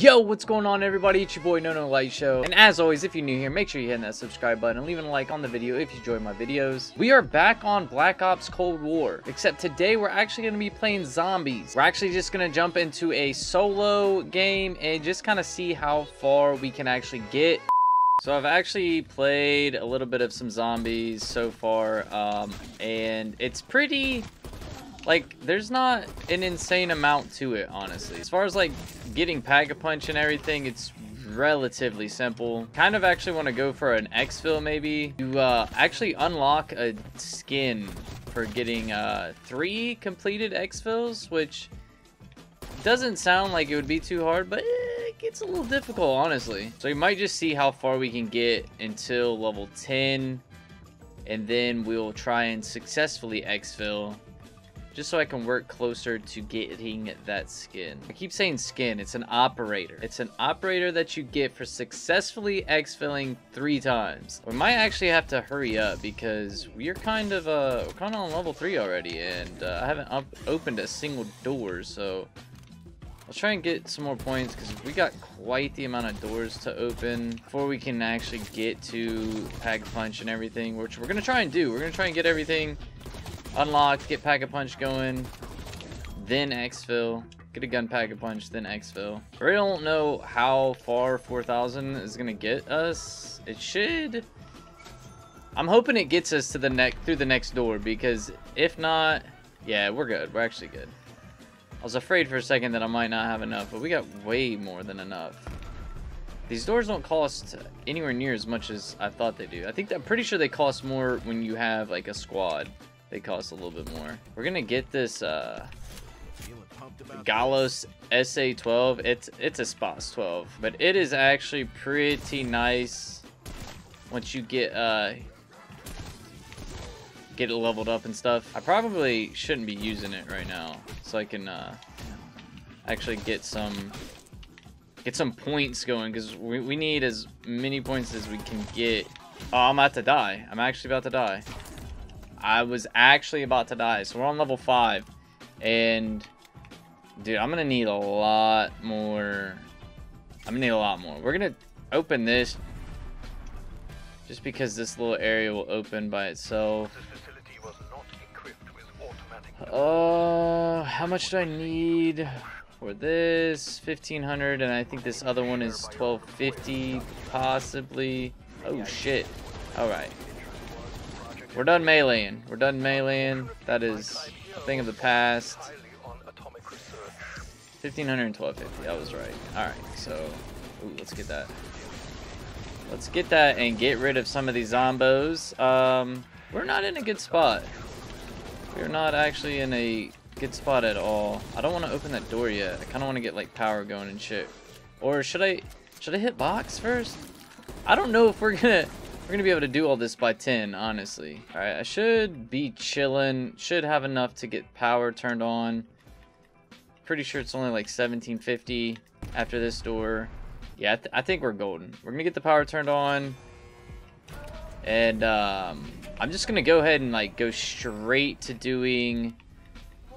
Yo, what's going on everybody? It's your boy NoNoLightShow. And as always, if you're new here, make sure you hit that subscribe button and leaving a like on the video if you enjoy my videos. We are back on Black Ops Cold War, except today we're actually going to be playing zombies. We're actually just going to jump into a solo game and just kind of see how far we can actually get. So I've actually played a little bit of some zombies so far, and it's pretty... like, there's not an insane amount to it, honestly. As far as, like, getting Pack-a-Punch and everything, it's relatively simple. Kind of actually want to go for an exfil, maybe. You actually unlock a skin for getting 3 completed exfils, which doesn't sound like it would be too hard, but it gets a little difficult, honestly. So you might just see how far we can get until level 10, and then we'll try and successfully exfil. Just so I can work closer to getting that skin. I keep saying skin, it's an operator. It's an operator that you get for successfully exfilling 3 times. We might actually have to hurry up because we're kind of on level 3 already, and I haven't opened a single door, so I'll try and get some more points because we got quite the amount of doors to open before we can actually get to Pack-a-Punch and everything, which we're gonna try and do. We're gonna try and get everything unlocked, get Pack-a-Punch going, then exfil, get a gun Pack-a-Punch, then exfil. I really don't know how far 4,000 is gonna get us. It should, I'm hoping it gets us to the through the next door, because if not, yeah, we're good. We're actually good. I was afraid for a second that I might not have enough, but we got way more than enough. These doors don't cost anywhere near as much as I thought they do. I think, I'm pretty sure they cost more when you have like a squad. They cost a little bit more. We're gonna get this Galos SA12. It's a SPAS 12, but it is actually pretty nice once you get it leveled up and stuff. I probably shouldn't be using it right now, so I can actually get some points going, because we need as many points as we can get. Oh, I'm about to die. I'm actually about to die. I was actually about to die. So we're on level 5, and dude, I'm gonna need a lot more. I'm gonna need a lot more. We're gonna open this just because this little area will open by itself. This facility was not equipped with automatic weapons. How much do I need for this? 1,500, and I think this other one is 1,250 possibly. Oh shit. All right. We're done meleeing. We're done meleeing. That is a thing of the past. 1,500 and 1,250. I was right. Alright, so ooh, let's get that. Let's get that and get rid of some of these zombos. We're not in a good spot. We're not actually in a good spot at all. I don't want to open that door yet. I kind of want to get like power going and shit. Or should I hit box first? I don't know if we're gonna be able to do all this by 10, honestly. All right, I should be chilling. Should have enough to get power turned on. Pretty sure it's only like 1,750 after this door. Yeah, I think we're golden. We're gonna get the power turned on, and I'm just gonna go ahead and like go straight to doing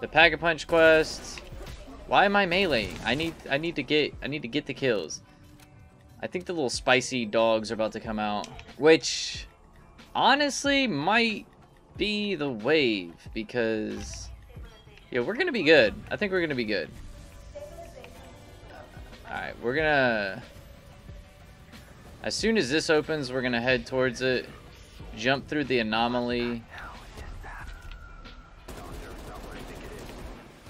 the Pack-a-Punch quest. Why am I meleeing? I need to get the kills. I think the little spicy dogs are about to come out, which honestly might be the wave, because yeah, we're gonna be good. I think we're gonna be good. All right, we're gonna, as soon as this opens, we're gonna head towards it, jump through the anomaly.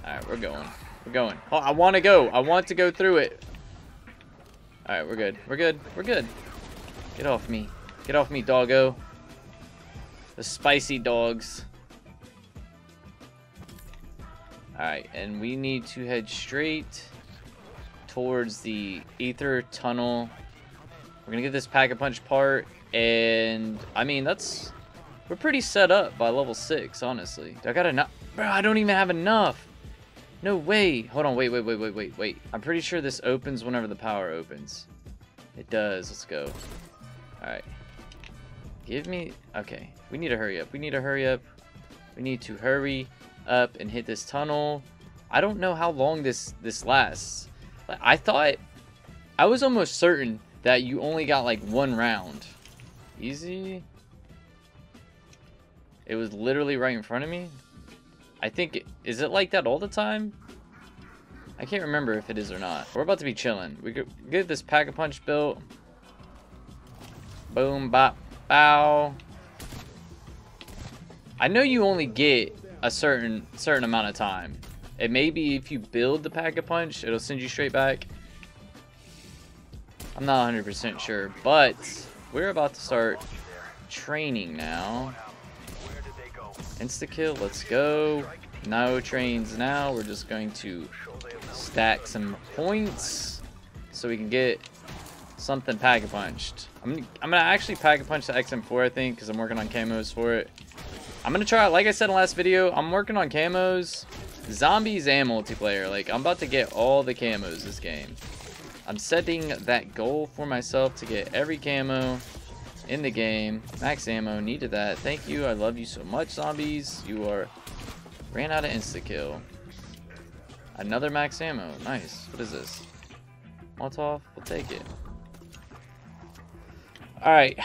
All right, we're going. We're going. Oh, I want to go. I want to go through it. All right, we're good. We're good. We're good. Get off me. Get off me, doggo. The spicy dogs. All right, and we need to head straight towards the ether tunnel. We're gonna get this Pack-a-Punch part, and I mean, that's, we're pretty set up by level 6, honestly. Do I got enough? Bro, I don't even have enough. No way. Hold on. Wait. I'm pretty sure this opens whenever the power opens. It does. Let's go. All right. Give me... okay. We need to hurry up. We need to hurry up. We need to hurry up and hit this tunnel. I don't know how long this lasts. I thought I was almost certain that you only got like one round. Easy. It was literally right in front of me. I think, is it like that all the time? I can't remember if it is or not. We're about to be chilling. We could get this Pack-a-Punch built. Boom, bop, bow. I know you only get a certain amount of time. It may be if you build the Pack-a-Punch, it'll send you straight back. I'm not 100% sure, but we're about to start training now. Insta-kill, let's go. No trains now. We're just going to stack some points so we can get something pack-a-punched. I'm gonna actually pack-a-punch the XM4, I think, because I'm working on camos for it. I'm gonna try, like I said in the last video, I'm working on camos, zombies, and multiplayer. Like, I'm about to get all the camos this game. I'm setting that goal for myself to get every camo in the game. Max ammo, needed that. Thank you, I love you so much, zombies. You are... Ran out of insta-kill. Another max ammo. Nice. What is this? Molotov? We'll take it. Alright.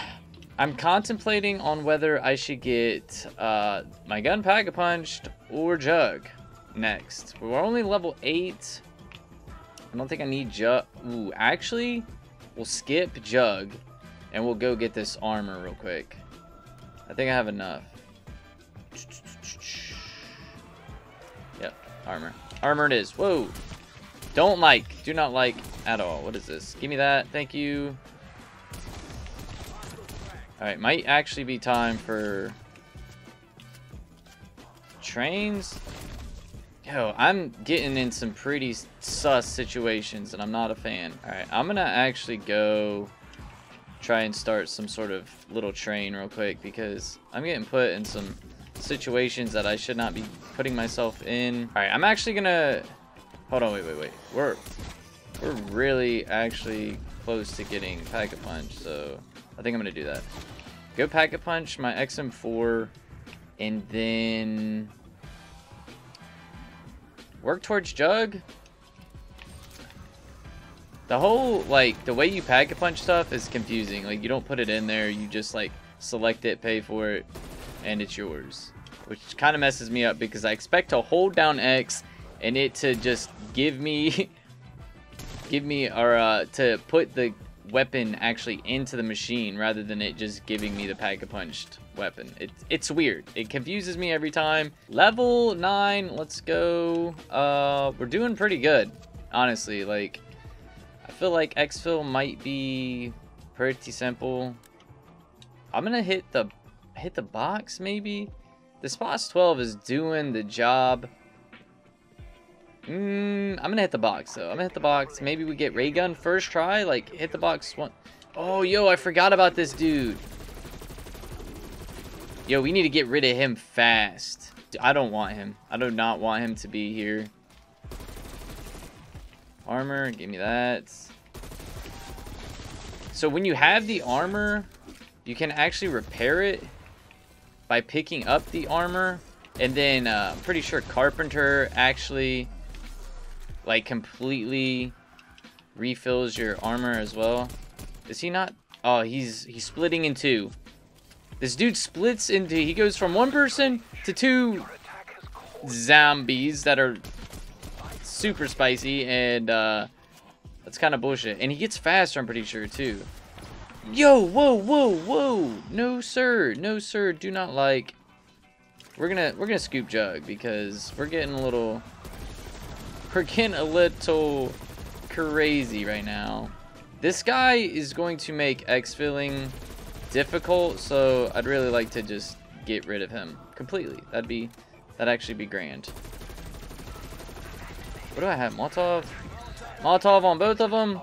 I'm contemplating on whether I should get my gun pack-a-punched or Jug next. We're only level 8. I don't think I need Jug. Ooh, actually, we'll skip Jug and we'll go get this armor real quick. I think I have enough. Armor. Armor it is. Whoa. Don't like. Do not like at all. What is this? Give me that. Thank you. Alright. Might actually be time for trains. Yo, I'm getting in some pretty sus situations and I'm not a fan. Alright. I'm going to actually go try and start some sort of little train real quick because I'm getting put in some situations that I should not be putting myself in. All right, I'm actually gonna hold on. Wait, we're really actually close to getting Pack-a-Punch, so I think I'm gonna do that. Go Pack-a-Punch my XM4 and then work towards Jug. The whole, like, the way you Pack-a-Punch stuff is confusing. Like, you don't put it in there, you just like select it, pay for it, and it's yours, which kind of messes me up because I expect to hold down X and it to just give me to put the weapon actually into the machine rather than it just giving me the pack-a-punched weapon. It's weird. It confuses me every time. Level 9, let's go. We're doing pretty good, honestly. Like, I feel like Xfill might be pretty simple. I'm gonna hit the box, maybe. The SPAS 12 is doing the job. I'm gonna hit the box though. I'm gonna hit the box. Maybe we get Raygun first try. Like, hit the box one. Oh, yo, I forgot about this dude. Yo, we need to get rid of him fast. I don't want him. I do not want him to be here. Armor, give me that. So when you have the armor, you can actually repair it by picking up the armor, and then I'm pretty sure Carpenter actually like completely refills your armor as well. Is he not? Oh, he's splitting in two. This dude splits into, he goes from one person to two zombies that are super spicy, and that's kind of bullshit. And he gets faster, I'm pretty sure, too. Yo, whoa, no sir, no sir, do not like. We're gonna scoop Jug because we're getting a little crazy right now. This guy is going to make X-filling difficult, so I'd really like to just get rid of him completely. That'd actually be grand. What do I have? Molotov on both of them.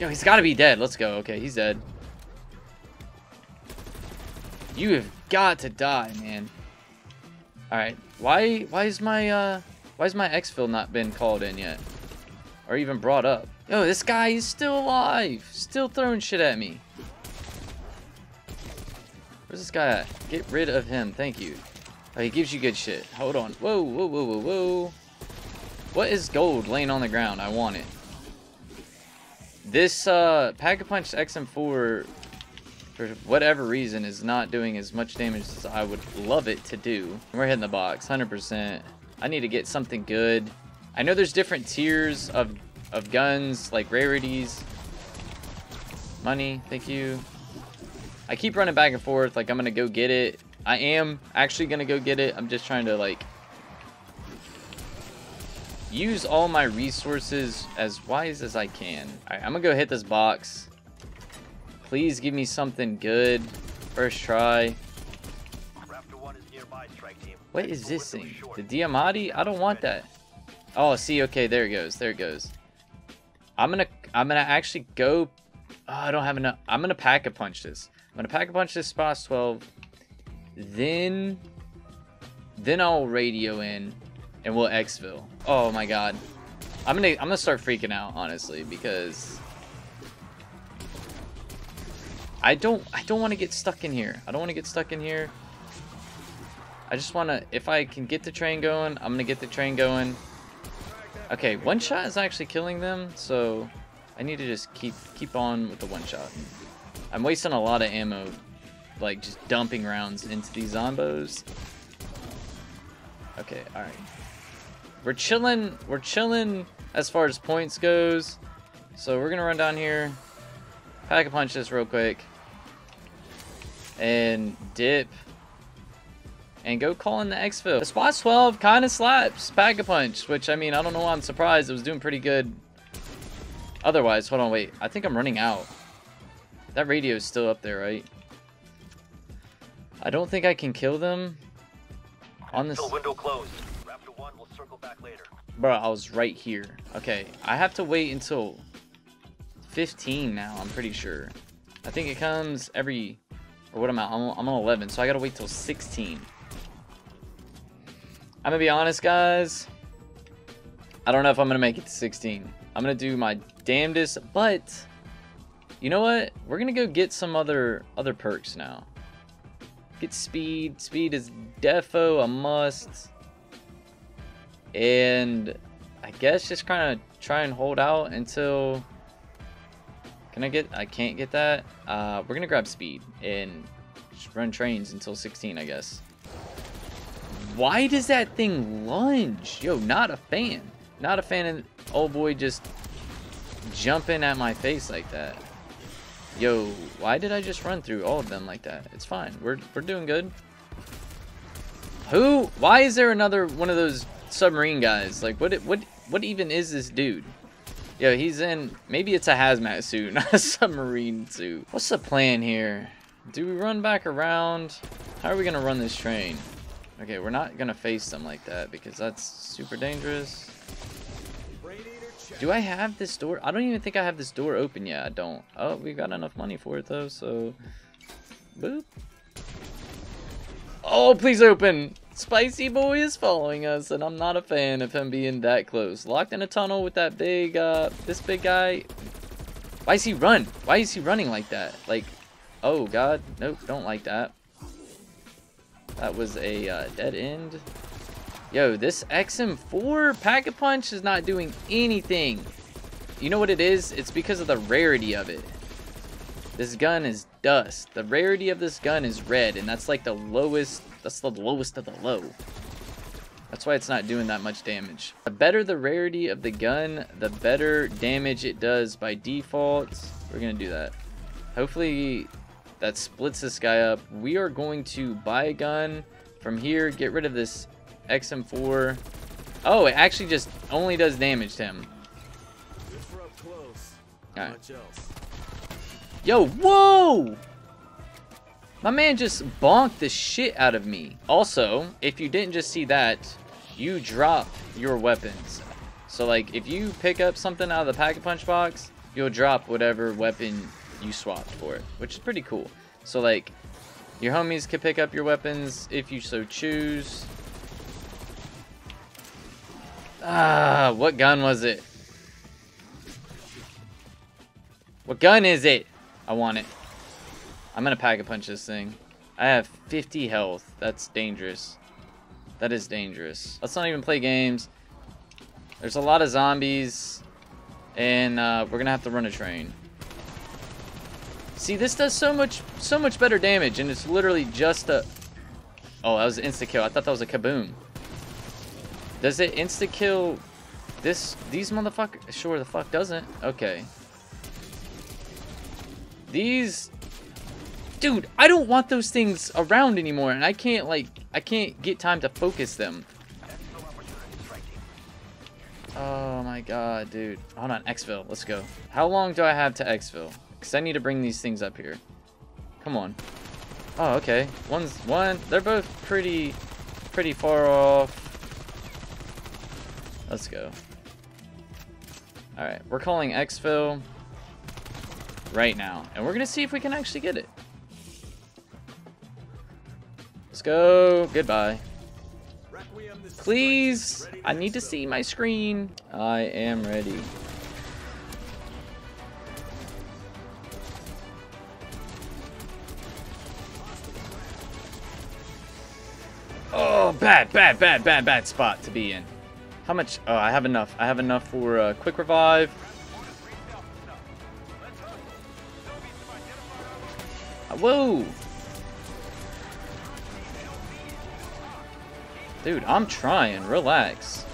Yo, he's gotta be dead. Let's go. Okay, he's dead. You have got to die, man. All right, why is my X-Fill not been called in yet, or even brought up? Yo, this guy is still alive, still throwing shit at me. Where's this guy at? Get rid of him, thank you. Oh, he gives you good shit. Hold on. Whoa. What is gold laying on the ground? I want it. This Pack-a-Punch XM4, for whatever reason, is not doing as much damage as I would love it to do. We're hitting the box, 100%. I need to get something good. I know there's different tiers of guns, like rarities. Money, thank you. I keep running back and forth, like I'm gonna go get it. I am actually gonna go get it. I'm just trying to, like, use all my resources as wise as I can. All right, I'm gonna go hit this box. Please give me something good. First try. Raptor 1 is nearby, strike team. What is this thing? The Diamati? I don't want that. Oh, see, okay, there it goes. There it goes. I'm gonna actually go. Oh, I don't have enough. I'm gonna Pack-a-Punch this. I'm gonna Pack-a-Punch this SPAS 12. Then I'll radio in, and we'll exfil. Oh my god, I'm gonna start freaking out, honestly, because I don't want to get stuck in here. I don't want to get stuck in here. I just wanna, if I can get the train going, I'm gonna get the train going. Okay, one shot is actually killing them, so I need to just keep on with the one shot. I'm wasting a lot of ammo, like just dumping rounds into these zombos. Okay, all right. We're chilling as far as points goes. So we're gonna run down here, Pack-a-Punch this real quick, and dip, and go call in the exfil. The SPAS 12 kind of slaps Pack-a-Punch, which, I mean, I don't know why I'm surprised. It was doing pretty good otherwise. Hold on, wait. I think I'm running out. That radio is still up there, right? I don't think I can kill them on this. Window closed. Raptor 1 will circle back later. Bro, I was right here. Okay, I have to wait until 15 now, I'm pretty sure. I think it comes every, or what am I? I'm on 11, so I gotta wait till 16. I'm gonna be honest, guys. I don't know if I'm gonna make it to 16. I'm gonna do my damnedest, but you know what? We're gonna go get some other perks now. Get speed. Speed is defo a must. And I guess just kind of try and hold out until. Can I get? I can't get that. We're gonna grab speed and just run trains until 16, I guess. Why does that thing lunge? Yo, not a fan. Not a fan of old boy just jumping at my face like that. Yo, why did I just run through all of them like that? It's fine. We're doing good. Who? Why is there another one of those submarine guys? Like, what even is this dude? Yo, he's in, maybe it's a hazmat suit, not a submarine suit. What's the plan here? Do we run back around? How are we gonna run this train? Okay, we're not gonna face them like that because that's super dangerous. Do I have this door? I don't even think I have this door open yet. I don't. Oh, we've got enough money for it though, so. Boop. Oh, please open. Spicy boy is following us, and I'm not a fan of him being that close. Locked in a tunnel with that big, this big guy. Why is he run? Why is he running like that? Like, oh god, nope, don't like that. That was a dead end. Yo, this XM4 Pack-a-Punch is not doing anything. You know what it is? It's because of the rarity of it. This gun is dust. The rarity of this gun is red, and that's like the lowest. That's the lowest of the low. That's why it's not doing that much damage. The better the rarity of the gun, the better damage it does by default. We're gonna do that. Hopefully that splits this guy up. We are going to buy a gun from here, get rid of this XM4. Oh, it actually just only does damage to him. Alright. Yo, whoa! My man just bonked the shit out of me. Also, if you didn't just see that, you drop your weapons. So, like, if you pick up something out of the Pack-a-Punch box, you'll drop whatever weapon you swapped for it, which is pretty cool. So, like, your homies can pick up your weapons if you so choose. Ah, what gun was it? What gun is it? I want it. I'm gonna Pack-a-Punch this thing. I have 50 health. That's dangerous. That is dangerous. Let's not even play games. There's a lot of zombies. and we're gonna have to run a train. See, this does so much better damage, and it's literally just a... Oh, that was an insta-kill. I thought that was a kaboom. Does it insta-kill these motherfuckers? Sure the fuck doesn't. Okay. These... Dude, I don't want those things around anymore, and I can't get time to focus them. Oh my god, dude. Hold on, Xville. Let's go. How long do I have to Xville? Because I need to bring these things up here. Come on. Oh, okay. One. They're both pretty far off. Let's go. Alright, we're calling Xville right now. And we're going to see if we can actually get it. Let's go. Goodbye. Please. I need to see my screen. I am ready. Oh, bad spot to be in. How much? Oh, I have enough. I have enough for a quick revive. Whoa. Dude, I'm trying. Relax.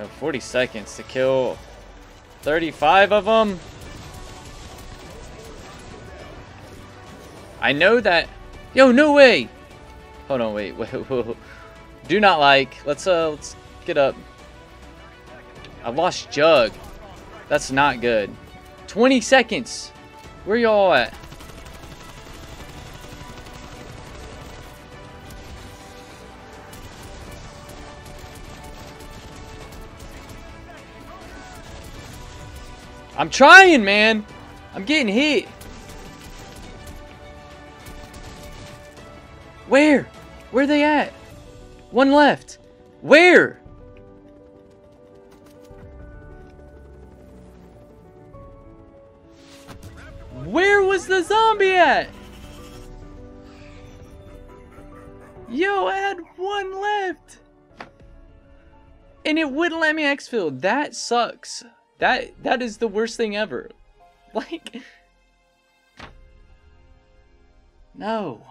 Oh, 40 seconds to kill 35 of them. I know that. Yo, no way. Hold on, wait. Whoa. Do not like. Let's get up. I lost Jug. That's not good. 20 seconds. Where y'all at? I'm trying, man. I'm getting hit. Where? Where are they at? One left. Where? Where was the zombie at? Yo, I had one left. And it wouldn't let me exfil. That sucks. That is the worst thing ever. Like, no.